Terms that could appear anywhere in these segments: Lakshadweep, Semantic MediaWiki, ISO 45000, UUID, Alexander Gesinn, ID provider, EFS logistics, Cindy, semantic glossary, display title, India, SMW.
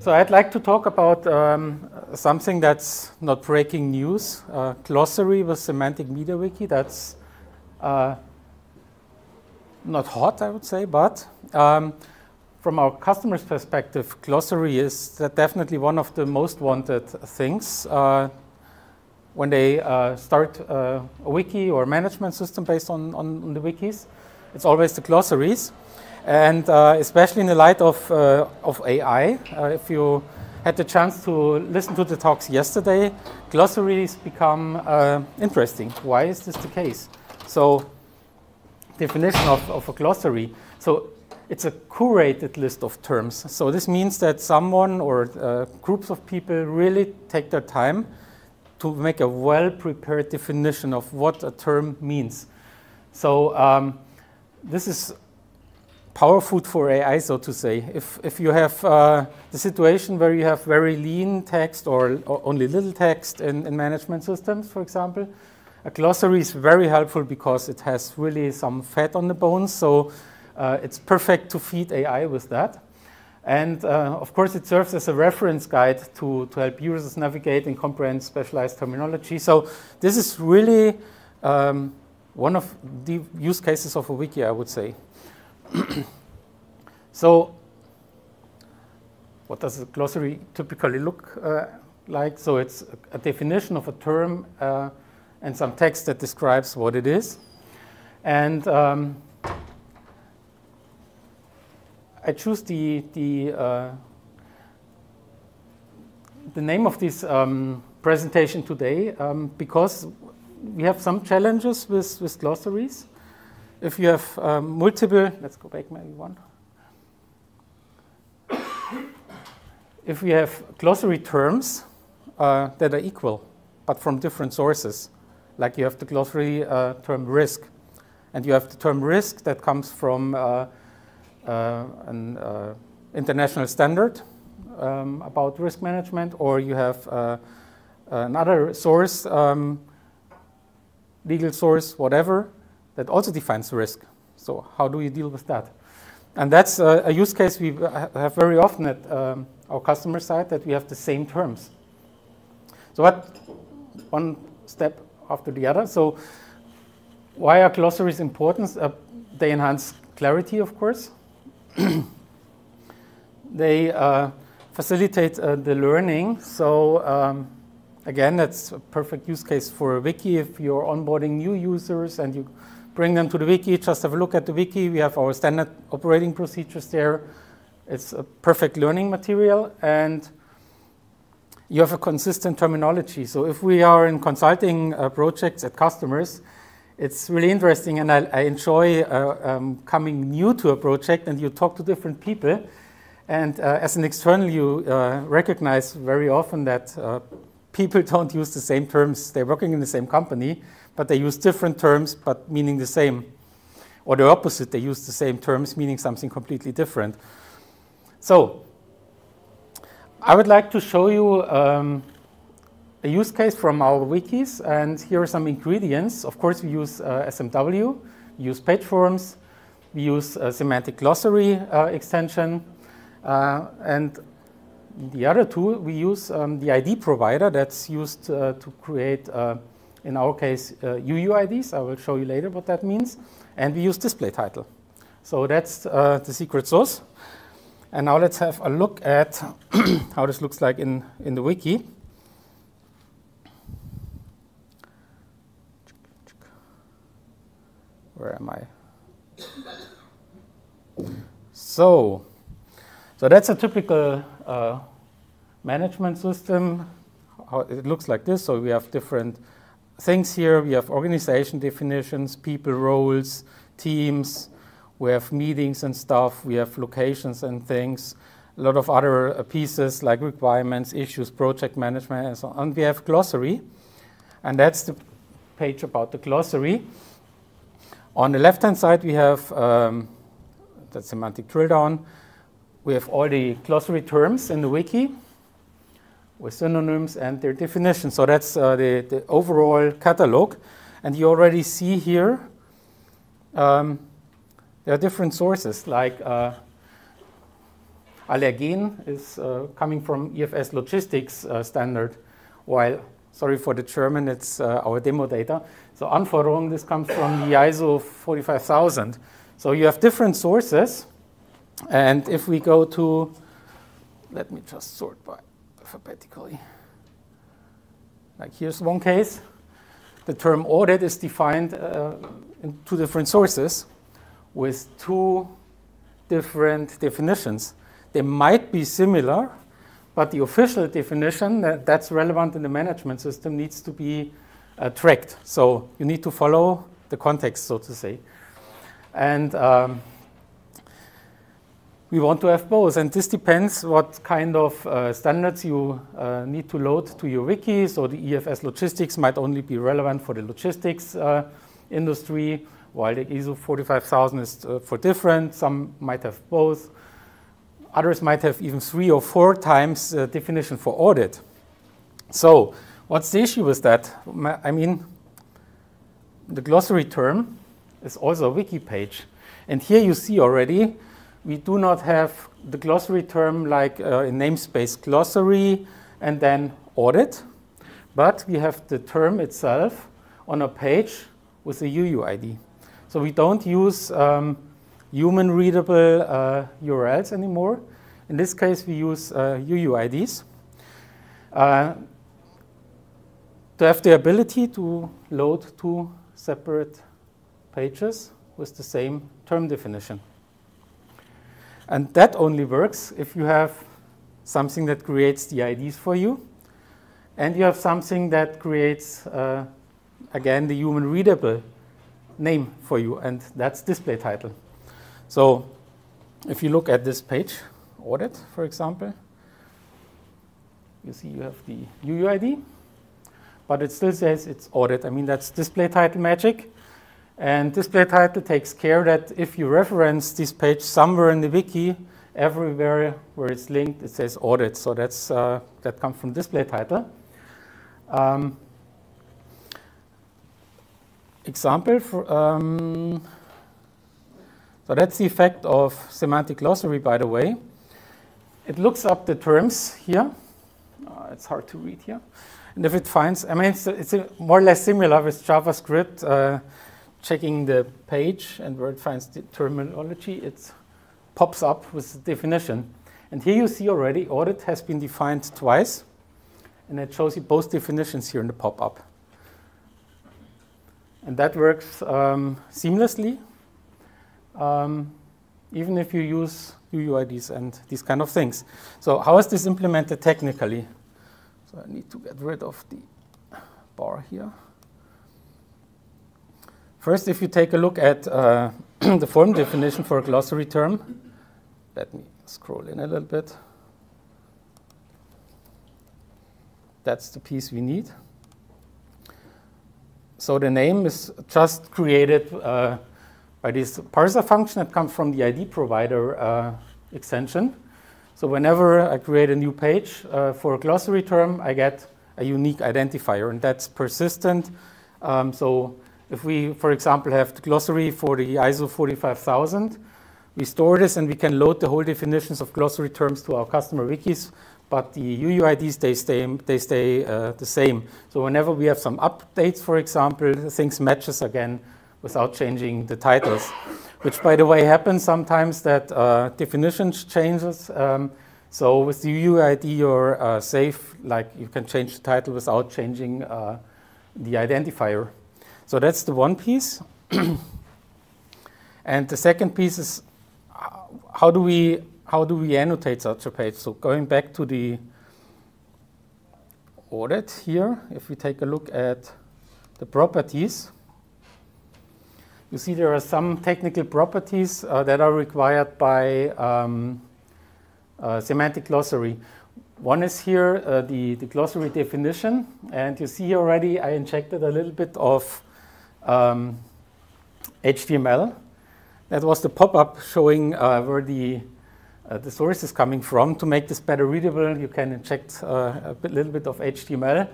So I'd like to talk about something that's not breaking news, glossary with Semantic MediaWiki. That's not hot, I would say, but from our customer's perspective, glossary is definitely one of the most wanted things. When they start a wiki or management system based on the wikis, it's always the glossaries. And especially in the light of AI, if you had the chance to listen to the talks yesterday, glossaries become interesting. Why is this the case? So, definition of a glossary. So, it's a curated list of terms. So, this means that someone or groups of people really take their time to make a well-prepared definition of what a term means. So, this is power food for AI, so to say. If you have the situation where you have very lean text or only little text in management systems, for example, a glossary is very helpful because it has really some fat on the bones, so it's perfect to feed AI with that. And of course, it serves as a reference guide to help users navigate and comprehend specialized terminology. So this is really one of the use cases of a wiki, I would say. So, what does a glossary typically look like? So, it's a definition of a term and some text that describes what it is. And I choose the name of this presentation today because we have some challenges with glossaries. If you have multiple, let's go back maybe one. If we have glossary terms that are equal, but from different sources, like you have the glossary term risk, and you have the term risk that comes from an international standard about risk management, or you have another source, legal source, whatever, that also defines risk. So how do you deal with that? And that's a use case we have very often at our customer side, that we have the same terms. So what, one step after the other. So why are glossaries important? They enhance clarity, of course. They facilitate the learning. So again, that's a perfect use case for a wiki. If you're onboarding new users and you bring them to the wiki, just have a look at the wiki. We have our standard operating procedures there. It's a perfect learning material, and you have a consistent terminology. So if we are in consulting projects at customers, it's really interesting, and I enjoy coming new to a project and you talk to different people. And as an external, you recognize very often that people don't use the same terms. They're working in the same company, but they use different terms, but meaning the same. Or the opposite, they use the same terms, meaning something completely different. So, I would like to show you a use case from our wikis, and here are some ingredients. Of course, we use SMW, we use page forms, we use a semantic glossary extension, and the other two, we use the ID provider that's used to create, in our case, UUIDs. I will show you later what that means. And we use display title. So that's the secret sauce. And now let's have a look at how this looks like in the wiki. Where am I? So that's a typical management system. It looks like this. So we have different things here. We have organization definitions, people roles, teams. We have meetings and stuff. We have locations and things. A lot of other pieces like requirements, issues, project management, and so on. And we have glossary. And that's the page about the glossary. On the left-hand side, we have that semantic drill down. We have all the glossary terms in the wiki with synonyms and their definitions. So that's the overall catalog. And you already see here there are different sources, like Allergen is coming from EFS logistics standard, while, sorry for the German, it's our demo data. So Anforderung, this comes from the ISO 45000. So you have different sources. And if we go to, let me just sort by alphabetically. Like here's one case. The term audit is defined in two different sources with two different definitions. They might be similar, but the official definition that's relevant in the management system needs to be tracked. So you need to follow the context, so to say. And we want to have both. And this depends what kind of standards you need to load to your wiki. So the EFS logistics might only be relevant for the logistics industry, while the ISO 45000 is for different. Some might have both. Others might have even 3 or 4 times the definition for audit. So what's the issue with that? I mean, the glossary term is also a wiki page. And here you see already, we do not have the glossary term like in namespace glossary and then audit. But we have the term itself on a page with a UUID. So we don't use human readable URLs anymore. In this case, we use UUIDs to have the ability to load 2 separate pages with the same term definition. And that only works if you have something that creates the IDs for you, and you have something that creates, again, the human readable name for you, and that's display title. So if you look at this page, audit, for example, you see you have the UUID, but it still says it's audit. I mean, that's display title magic. And display title takes care that if you reference this page somewhere in the wiki, everywhere where it's linked, it says audit. So that's, that comes from display title. Example for... So that's the effect of semantic glossary, by the way. It looks up the terms here. It's hard to read here. And if it finds, I mean, it's more or less similar with JavaScript, checking the page and where it finds the terminology, it pops up with the definition. And here you see already audit has been defined twice. And it shows you both definitions here in the pop-up. And that works seamlessly. Even if you use UUIDs and these kind of things. So how is this implemented technically? So I need to get rid of the bar here. First, if you take a look at the form definition for a glossary term, let me scroll in a little bit. That's the piece we need. So the name is just created by this parser function that comes from the ID provider extension. So whenever I create a new page for a glossary term, I get a unique identifier, and that's persistent. So if we, for example, have the glossary for the ISO 45000, we store this and we can load the whole definitions of glossary terms to our customer wikis, but the UUIDs, they stay the same. So whenever we have some updates, for example, things matches again, without changing the titles, which, by the way, happens sometimes that definitions changes. So with the UUID, you're safe. Like you can change the title without changing the identifier. So that's the one piece. And the second piece is how do we annotate such a page? So going back to the audit here, if we take a look at the properties. You see there are some technical properties that are required by semantic glossary. One is here, the glossary definition. And you see already I injected a little bit of HTML. That was the pop-up showing where the source is coming from. To make this better readable, you can inject a little bit of HTML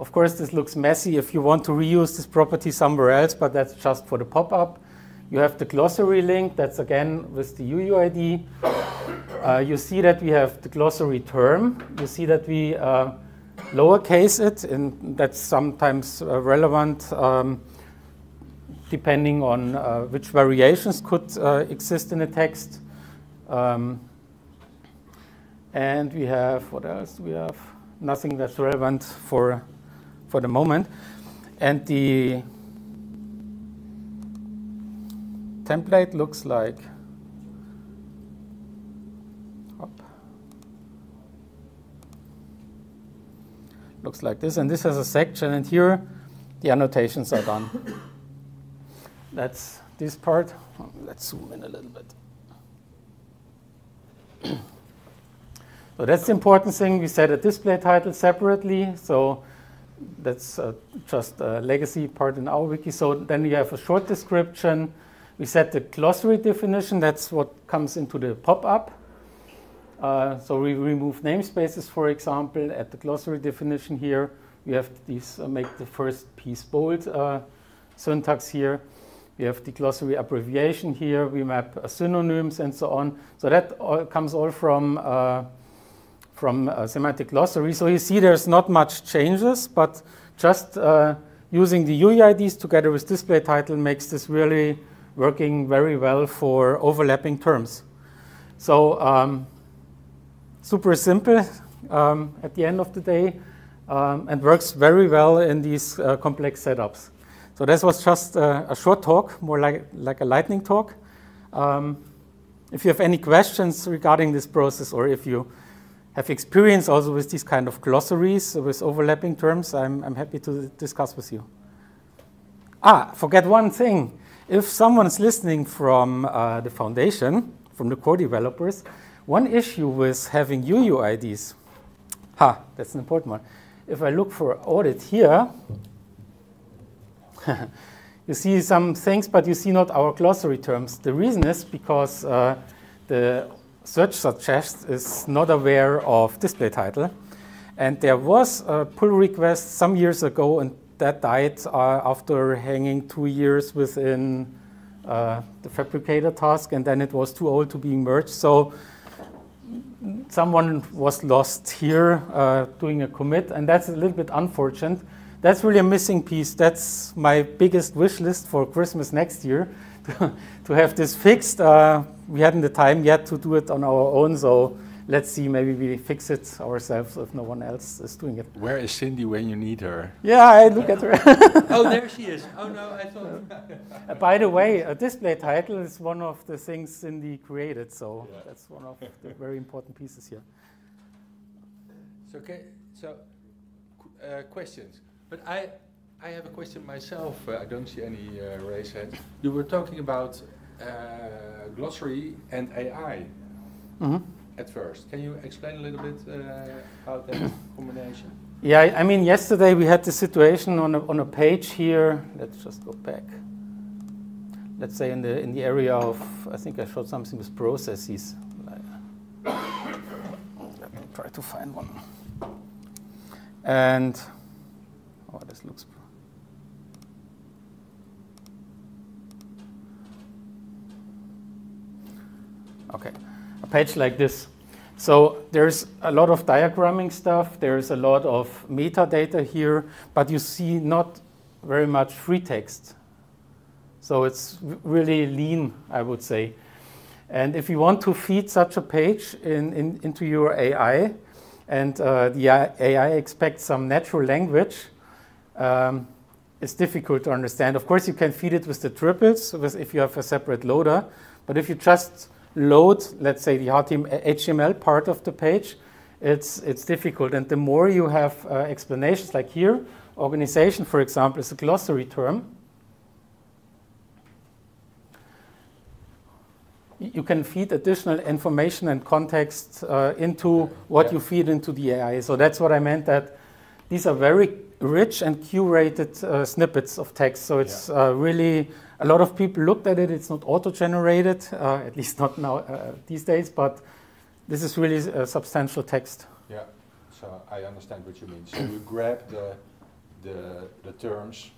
Of course, this looks messy if you want to reuse this property somewhere else, but that's just for the pop-up. You have the glossary link. That's, again, with the UUID. You see that we have the glossary term. You see that we lowercase it, and that's sometimes relevant depending on which variations could exist in a text. And we have, what else do we have? Nothing that's relevant for the moment. And the template looks like, this. And this has a section, and here the annotations are done. That's this part. Let's zoom in a little bit. So that's the important thing. We set a display title separately. So that's just a legacy part in our wiki. So then you have a short description. We set the glossary definition. That's what comes into the pop-up. So we remove namespaces, for example, at the glossary definition here. We have these make the first piece bold syntax here. We have the glossary abbreviation here. We map synonyms and so on. So that all comes all from semantic glossary. So you see there's not much changes, but just using the UUIDs together with display title makes this really working very well for overlapping terms. So super simple at the end of the day, and works very well in these complex setups. So this was just a short talk, more like a lightning talk. If you have any questions regarding this process, or if you have experience also with these kind of glossaries, with overlapping terms, I'm happy to discuss with you. Forget one thing. If someone's listening from the foundation, from the core developers, one issue with having UUIDs, that's an important one. If I look for audit here, you see some things, but you see not our glossary terms. The reason is because the search suggest is not aware of display title. And there was a pull request some years ago, and that died after hanging 2 years within the fabricator task, and then it was too old to be merged. So someone was lost here doing a commit, and that's a little bit unfortunate. That's really a missing piece. That's my biggest wish list for Christmas next year, to have this fixed. We hadn't the time yet to do it on our own, so let's see, maybe we fix it ourselves if no one else is doing it. Where is Cindy when you need her? Yeah, I look at her. Oh, there she is. Oh, no, I thought. By the way, a display title is one of the things Cindy created, so yeah. That's one of the very important pieces here. So questions. But I have a question myself. I don't see any raised hands. You were talking about glossary and AI at first. Can you explain a little bit about that combination? Yeah, I mean, yesterday we had the situation on a page here. Let's just go back. Let's say in the area of, I think I showed something with processes. Let me try to find one. And this looks. Okay, a page like this. So there's a lot of diagramming stuff. There's a lot of metadata here, but you see not very much free text. So it's really lean, I would say. And if you want to feed such a page into your AI, and the AI expects some natural language, it's difficult to understand. Of course, you can feed it with the triples if you have a separate loader. But if you just load, let's say, the HTML part of the page, it's difficult. And the more you have explanations, like here, organization, for example, is a glossary term. You can feed additional information and context into what you feed into the AI. So that's what I meant, that these are very rich and curated snippets of text. So it's really, a lot of people looked at it. It's not auto-generated, at least not now these days, but this is really a substantial text. Yeah, so I understand what you mean. So you grab the the terms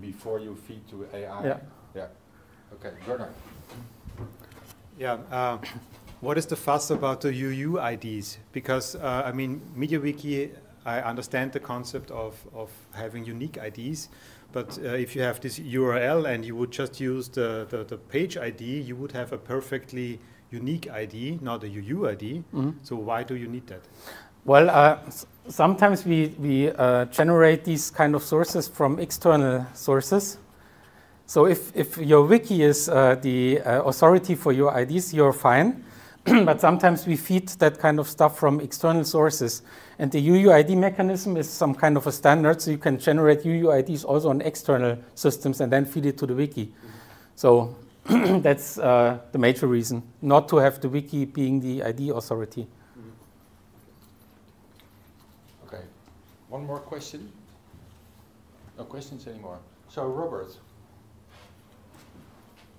before you feed to AI. Okay, Bernard. Yeah. What is the fuss about the UUIDs? Because I mean, MediaWiki, I understand the concept of having unique IDs, but if you have this URL and you would just use the page ID, you would have a perfectly unique ID, not a UUID. Mm-hmm. So why do you need that? Well, sometimes we generate these kind of sources from external sources. So if your wiki is the authority for your IDs, you're fine. But sometimes we feed that kind of stuff from external sources. And the UUID mechanism is some kind of a standard, so you can generate UUIDs also on external systems and then feed it to the wiki. Mm-hmm. So that's the major reason, not to have the wiki being the ID authority. Mm-hmm. Okay, one more question? No questions anymore. So, Robert.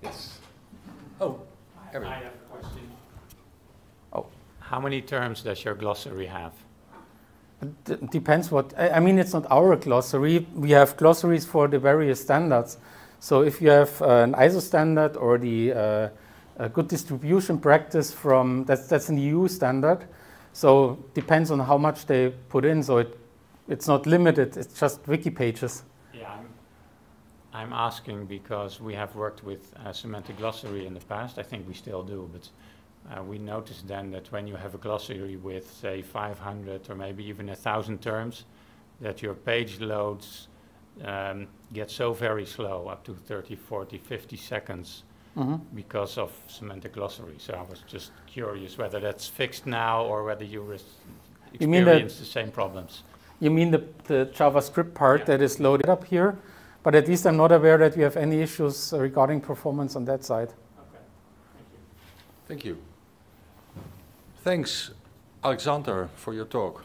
Yes. Oh, I have a question. How many terms does your glossary have? It depends what, I mean, it's not our glossary. We have glossaries for the various standards. So if you have an ISO standard or the good distribution practice from, that's an EU standard. So depends on how much they put in. So it's not limited, it's just wiki pages. Yeah, I'm asking because we have worked with semantic glossary in the past. I think we still do, but we noticed then that when you have a glossary with, say, 500 or maybe even 1,000 terms, that your page loads get so very slow, up to 30, 40, 50 seconds, mm-hmm. because of semantic glossary. So I was just curious whether that's fixed now or whether you experience the same problems. You mean the JavaScript part that is loaded up here? But at least I'm not aware that we have any issues regarding performance on that side. Okay. Thank you. Thanks, Alexander, for your talk.